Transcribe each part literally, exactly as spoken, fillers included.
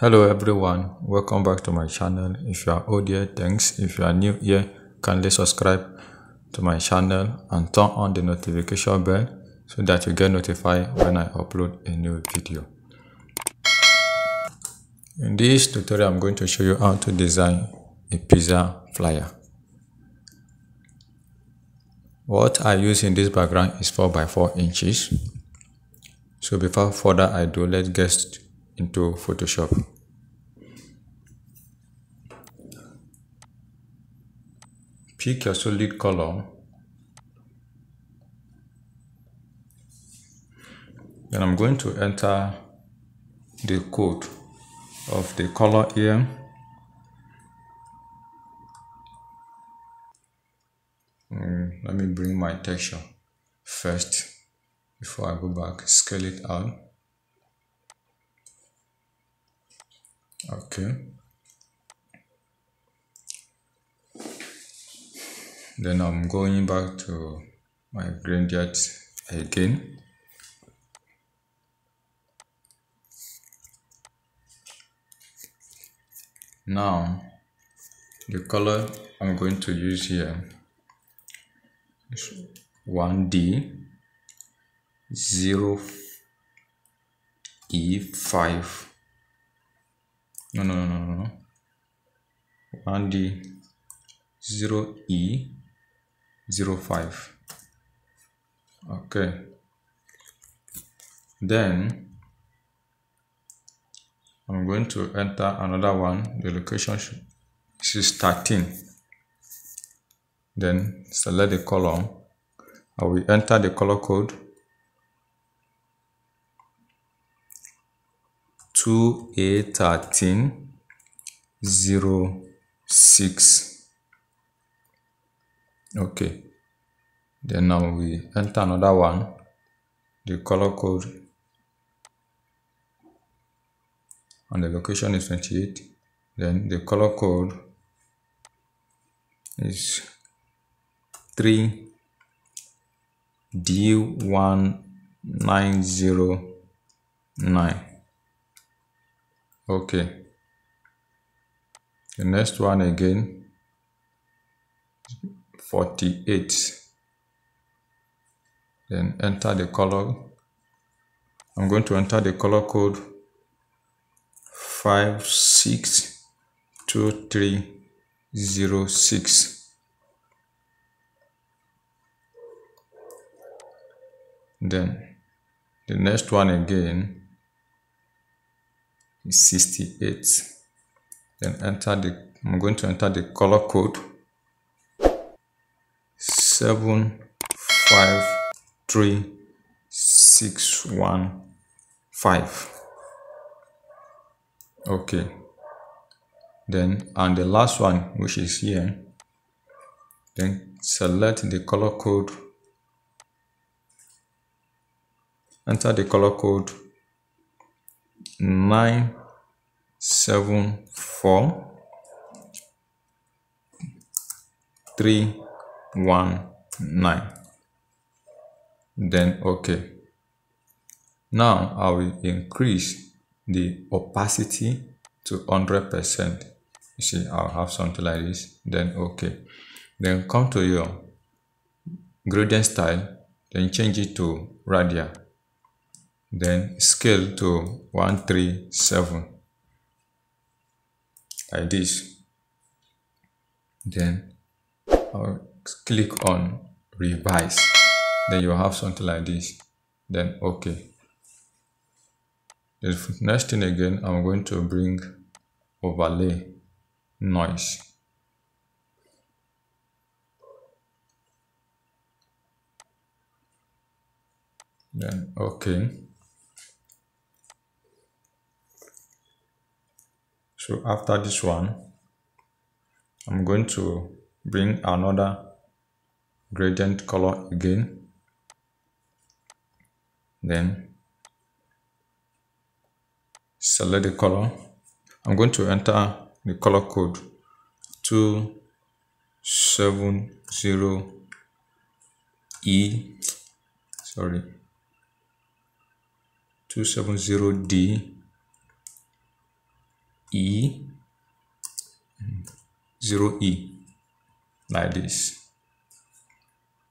Hello everyone, welcome back to my channel. If you are old here, thanks. If you are new here, kindly subscribe to my channel and turn on the notification bell so that you get notified when I upload a new video. In this tutorial, I'm going to show you how to design a pizza flyer. What I use in this background is four by four inches. So before further I do, let's get into Photoshop. Pick your solid color. Then I'm going to enter the code of the color here. Mm, let me bring my texture first before I go back, scale it out. Okay, then I'm going back to my gradient again. Now the color I'm going to use here is one D zero E five. No, no, no, no, no. one D zero E zero five. Okay. Then I'm going to enter another one. The location should, is thirteen. Then select the column. I will enter the color code two A thirteen zero six. Okay, then now we enter another one. The color code and the location is twenty-eight. Then the color code is three D one nine zero nine. Okay, the next one again, forty-eight. Then enter the color. I'm going to enter the color code five six two three zero six. Then the next one again, sixty-eight. Then enter the I'm going to enter the color code seven five three six one five. Okay, then and the last one, which is here, then select the color code, enter the color code nine seven four three one nine. Then okay, now I will increase the opacity to one hundred percent. You see, I'll have something like this. Then okay, then come to your gradient style, then change it to radial. Then scale to one three seven, like this. Then I'll click on revise. Then you have something like this. Then okay, the next thing again, I'm going to bring overlay noise. Then okay, so after this one, I'm going to bring another gradient color again. Then select the color. I'm going to enter the color code two seven zero E. Sorry, two seven zero D E, zero E, like this.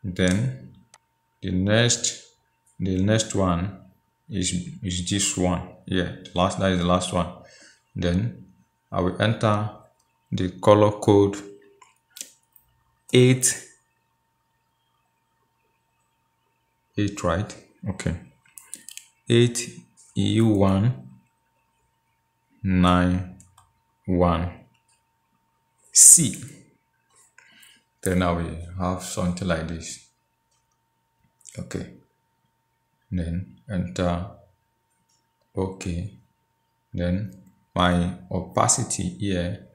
Then the next, the next one is is this one. Yeah, the last that is the last one. Then I will enter the color code eight. Eight, right? Okay. Eight U one nine one C. Then now we have something like this. Okay. Then enter. Okay. Then my opacity here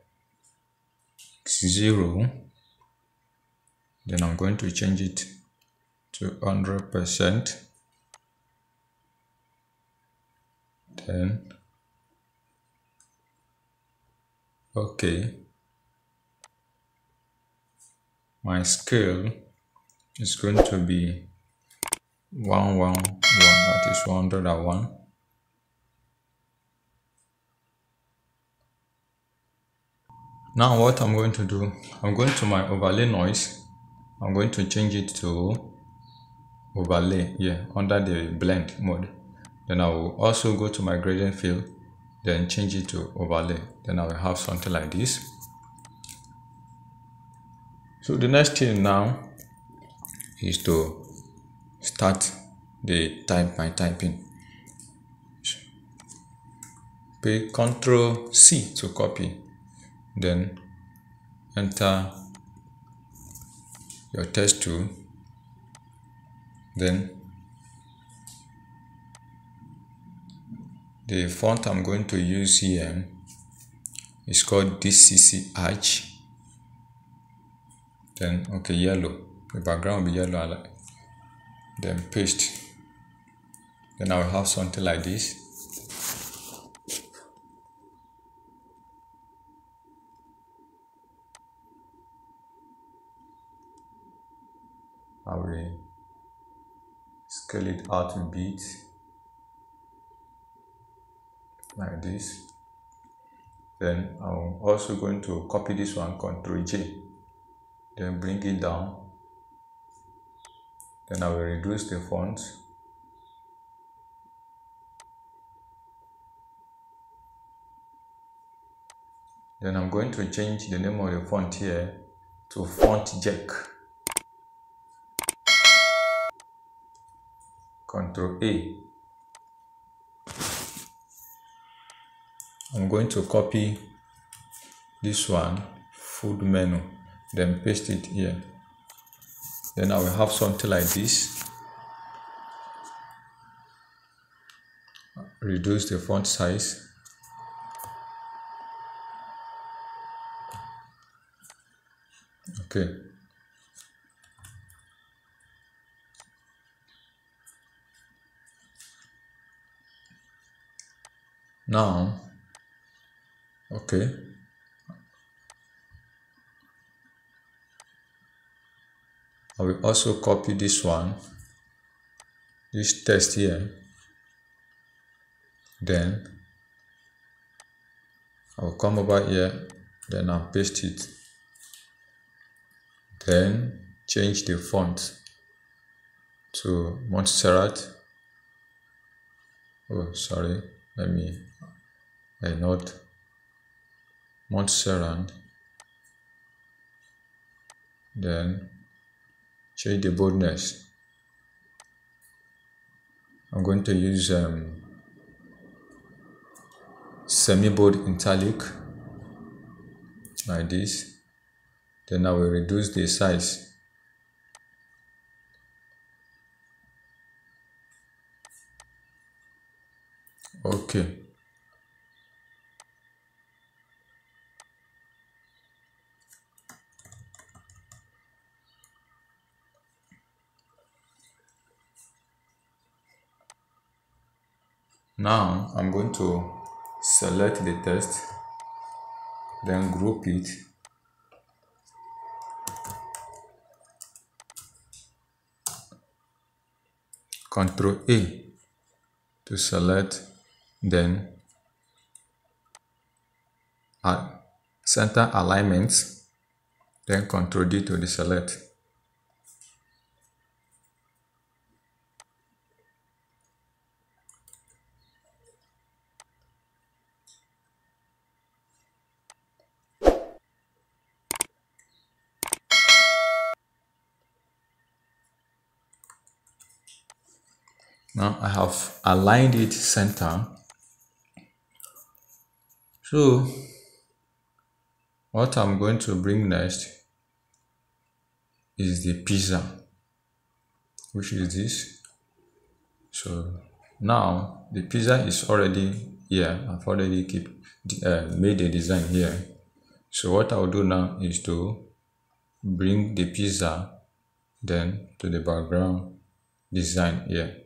is zero. Then I'm going to change it to one hundred percent. Then okay, my scale is going to be one one one, that is one hundred one. Now what I'm going to do, I'm going to my overlay noise, I'm going to change it to overlay, yeah, under the blend mode. Then I will also go to my gradient field, then change it to overlay. Then I will have something like this. So the next thing now is to start the type by typing. Pick Ctrl C to copy, then enter your text tool, then the font I'm going to use here is called D C C Ash. Then okay, yellow. The background will be yellow. I like. Then paste. Then I will have something like this. I will scale it out a bit. Like this. Then I'm also going to copy this one, Ctrl J, then bring it down. Then I will reduce the font. Then I'm going to change the name of the font here to Fontjek. Ctrl A. I'm going to copy this one, food menu, then paste it here. Then I will have something like this. Reduce the font size. Okay. Now, okay, I will also copy this one, this text here, then I will come over here, then I'll paste it, then change the font to Montserrat. Oh, sorry, let me, I not. Montserrat, then change the boldness. I'm going to use um, semi-bold italic like this. Then I will reduce the size. Okay. Now I'm going to select the text, then group it, Ctrl A to select, then uh, center alignments, then Control D to deselect. Now I have aligned it center. So what I'm going to bring next is the pizza, which is this. So now the pizza is already here. I've already keep the, uh, made the design here. So what I'll do now is to bring the pizza then to the background design here.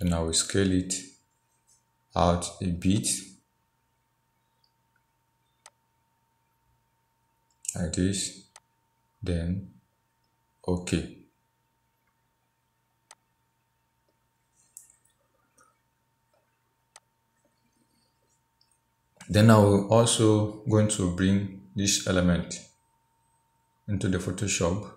Then I will scale it out a bit, like this, then OK. Then I will also going to bring this element into the Photoshop.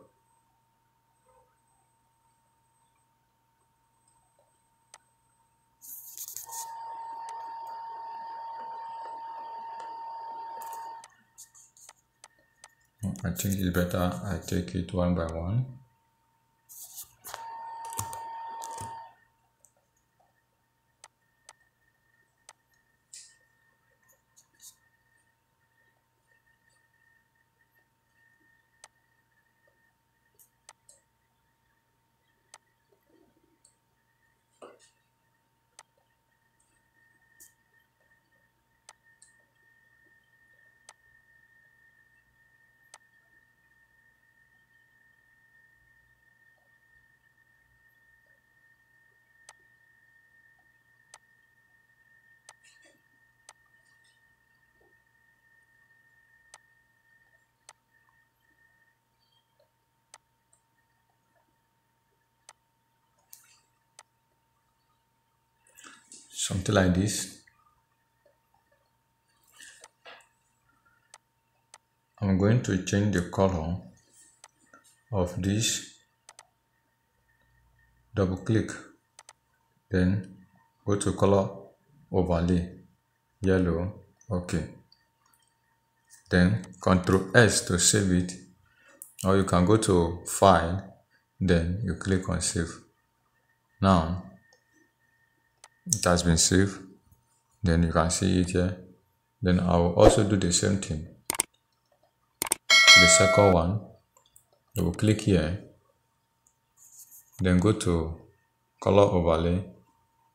I think it's better I take it one by one. Something like this. I'm going to change the color of this. Double click, then go to color overlay, yellow. Okay. Then Control S to save it, or you can go to File, then you click on Save. Now it has been saved. Then you can see it here. Then I will also do the same thing. The second one, I will click here, then go to color overlay,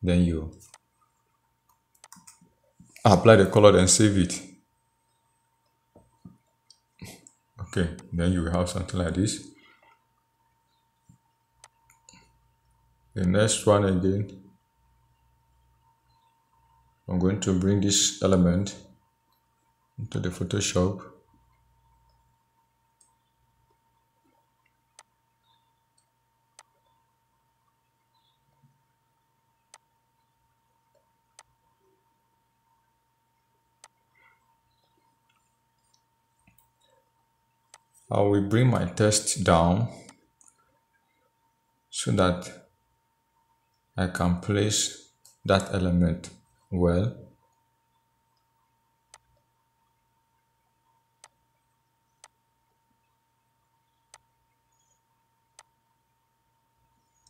then you apply the color and save it. Okay, then you will have something like this. The next one again, I'm going to bring this element into the Photoshop. I will bring my text down so that I can place that element well.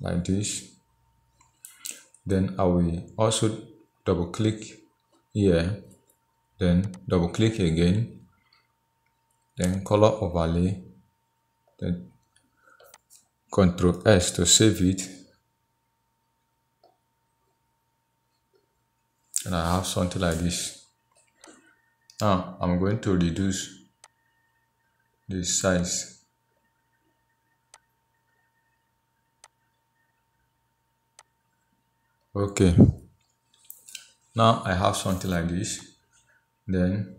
Like this. Then I will also double click here, then double click again, then color overlay, then Control S to save it. And I have something like this. Now I'm going to reduce the size. Okay. Now I have something like this. Then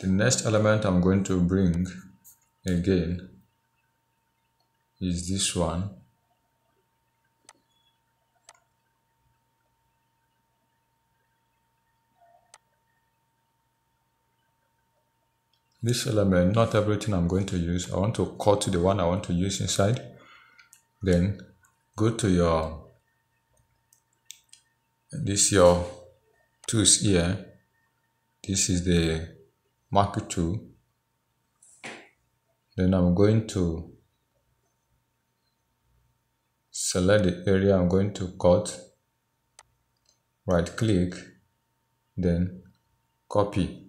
the next element I'm going to bring again is this one. this element, not everything I'm going to use. I want to cut to the one I want to use inside. Then go to your this your tools here. This is the marquee tool. Then I'm going to select the area I'm going to cut. Right click, then copy.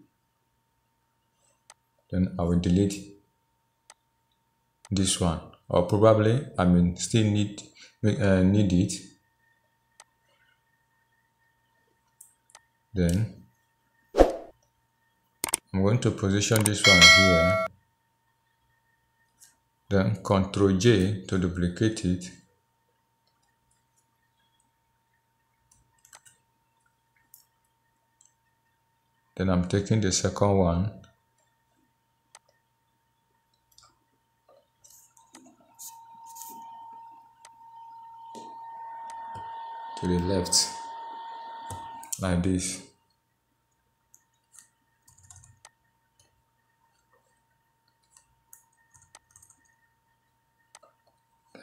Then I will delete this one, or probably I mean still need uh, need it. Then I'm going to position this one here. Then Ctrl J to duplicate it. Then I'm taking the second one. To the left. Like this.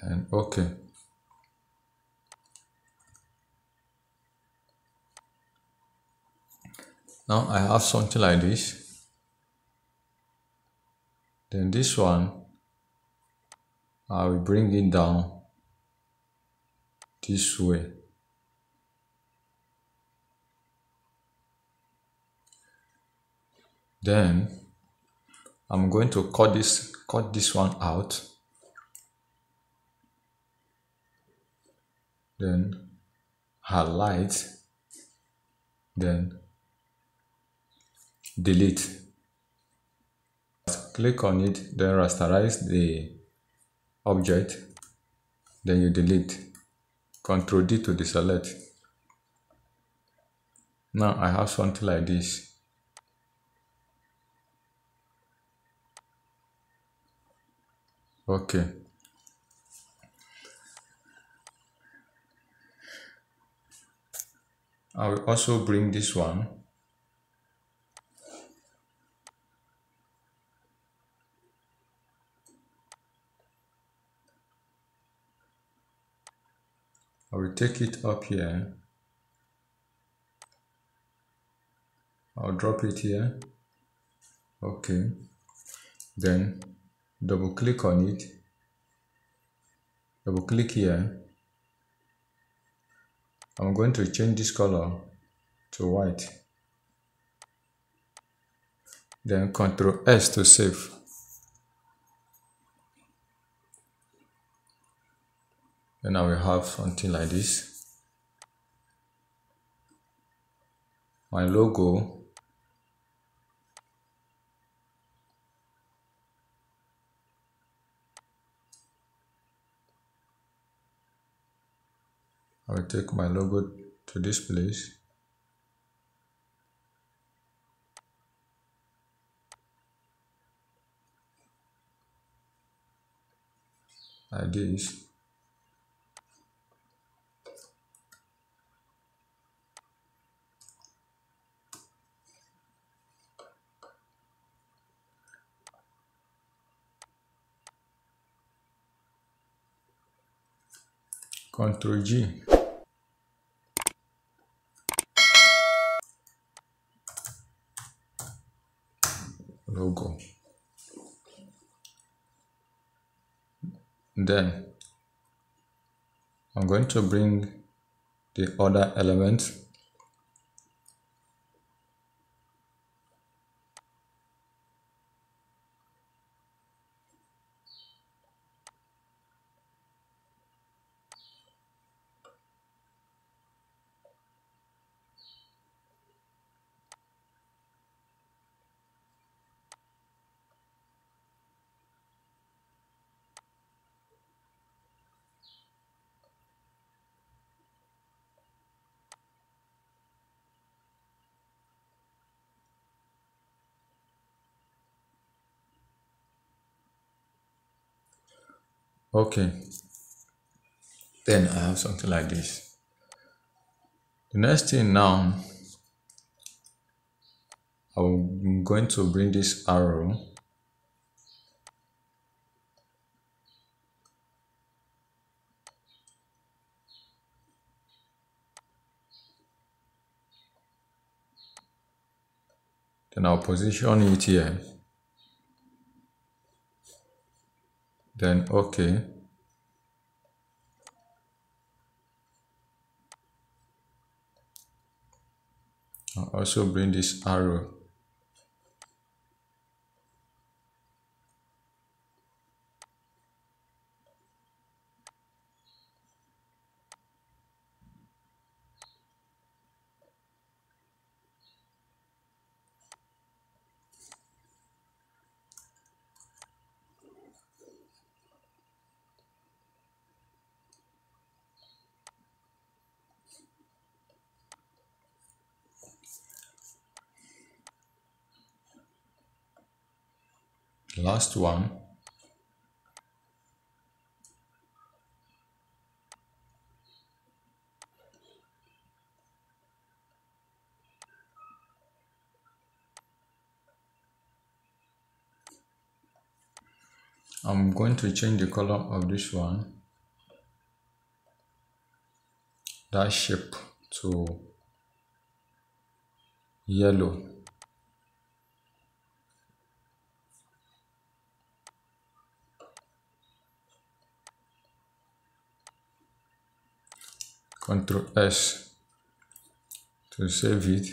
And okay. Now I have something like this. Then this one, I will bring it down this way. Then I'm going to cut this, cut this one out. Then highlight. Then delete. Click on it, then rasterize the object, then you delete. Ctrl D to deselect. Now I have something like this. Okay. I will also bring this one. I will take it up here. I'll drop it here. Okay. Then double click on it. Double click here. I'm going to change this color to white. Then Ctrl S to save. And I will have something like this. My logo. I will take my logo to this place. Like this. Ctrl G. Logo. Then I'm going to bring the other element. Okay, then I have something like this. The next thing now, I'm going to bring this arrow . Then I'll position it here. Then OK. I'll also bring this arrow. Last one, I'm going to change the color of this one, that shape, to yellow. Control S to save it.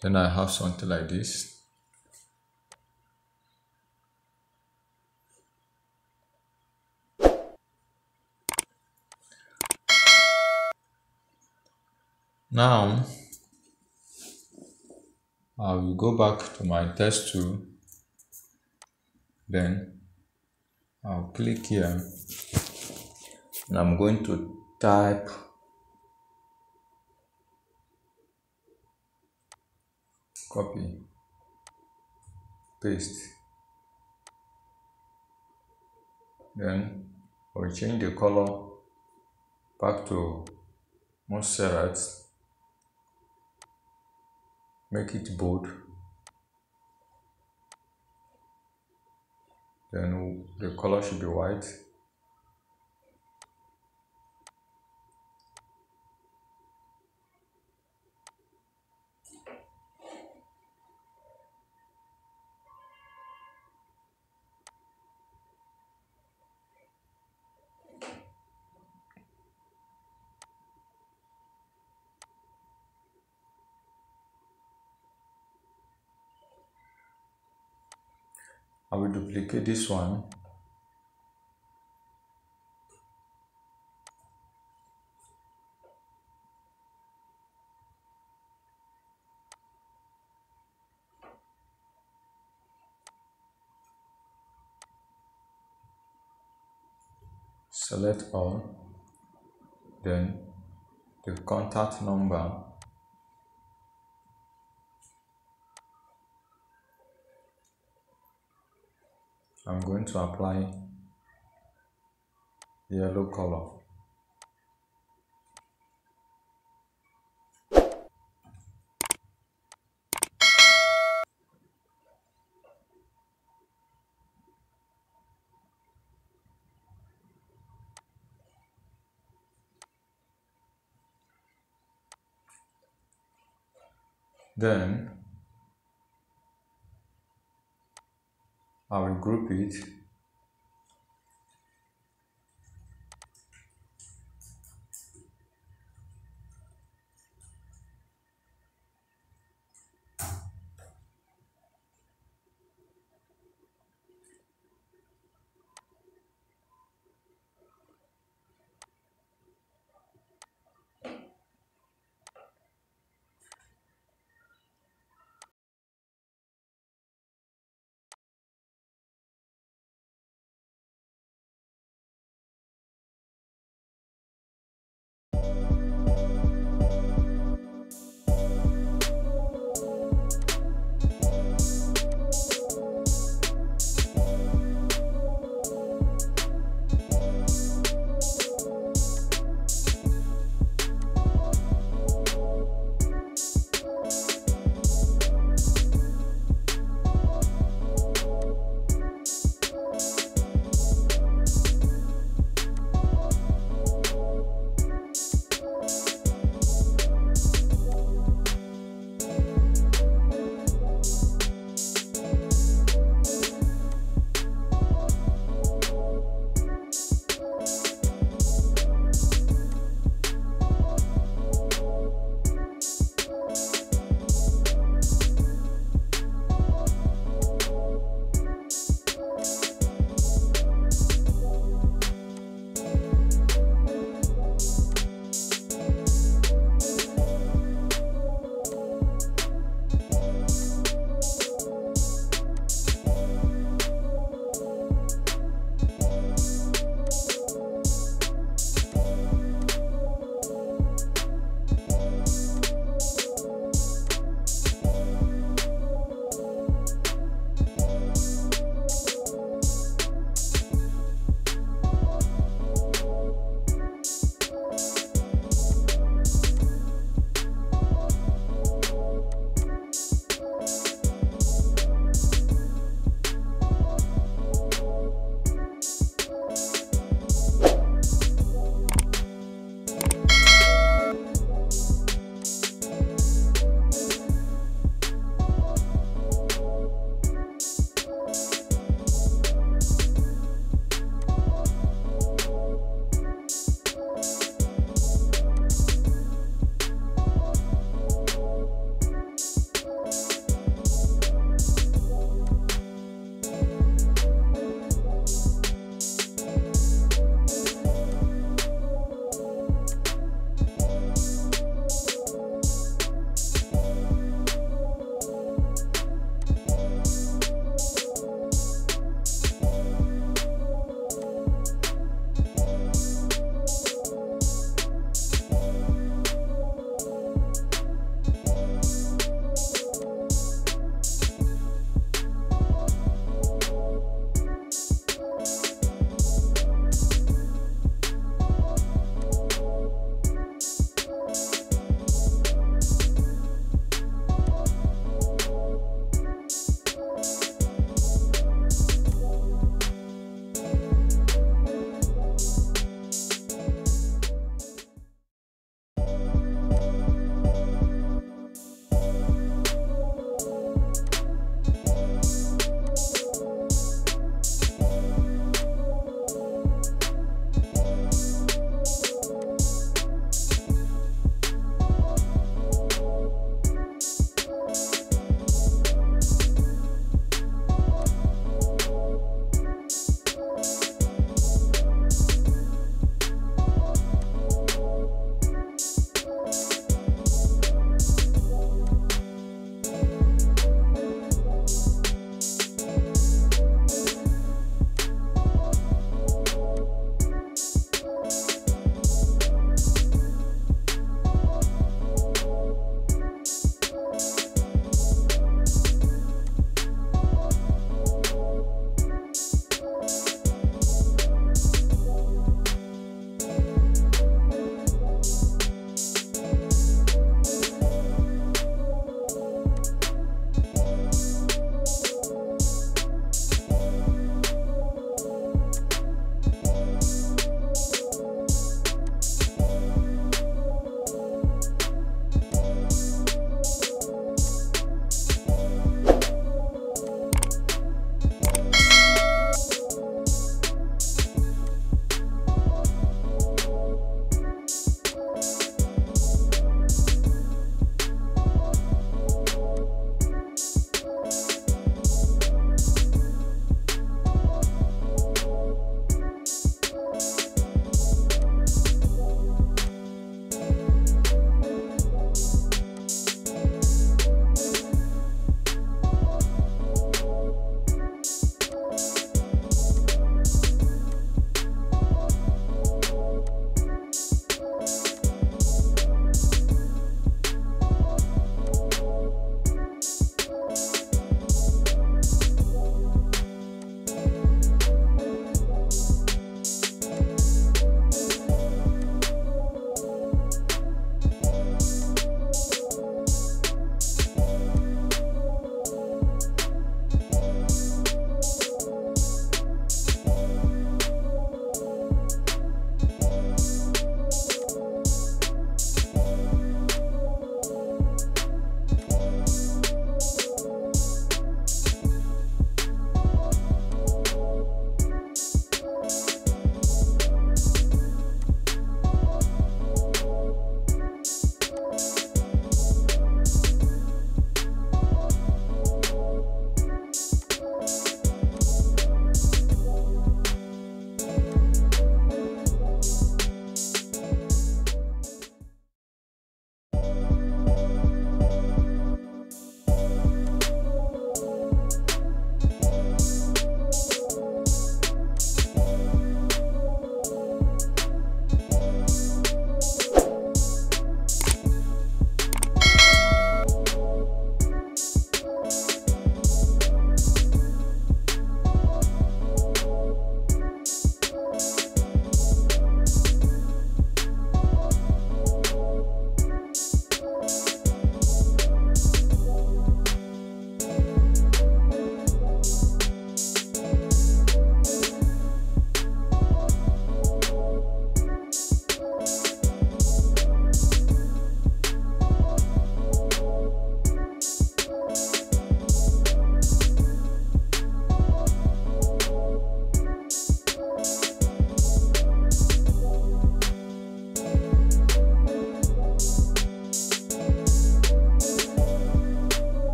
Then I have something like this. Now I will go back to my test tool. Then I'll click here. And I'm going to type copy, paste. Then I'll change the color back to Montserrat, make it bold. Then the color should be white. I will duplicate this one. Select all. Then the contact number. I'm going to apply yellow color. Then I will group it.